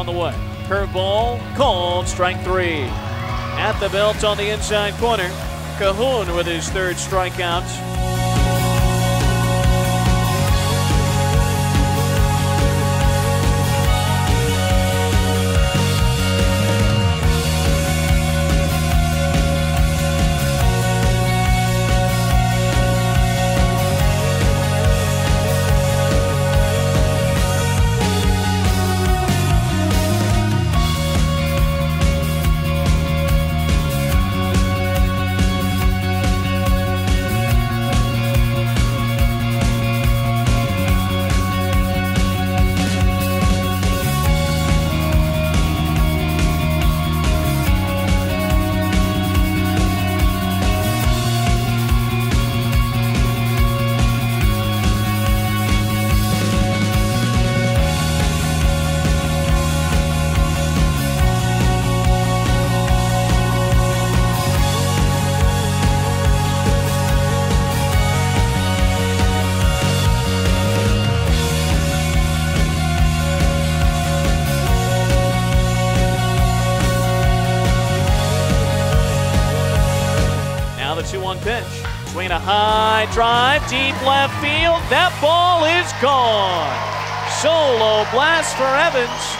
on the way. Curveball called strike three. At the belt on the inside corner, Cahoon with his third strikeout. The 2-1 pitch, swinging a high drive, deep left field, that ball is gone. Solo blast for Evans.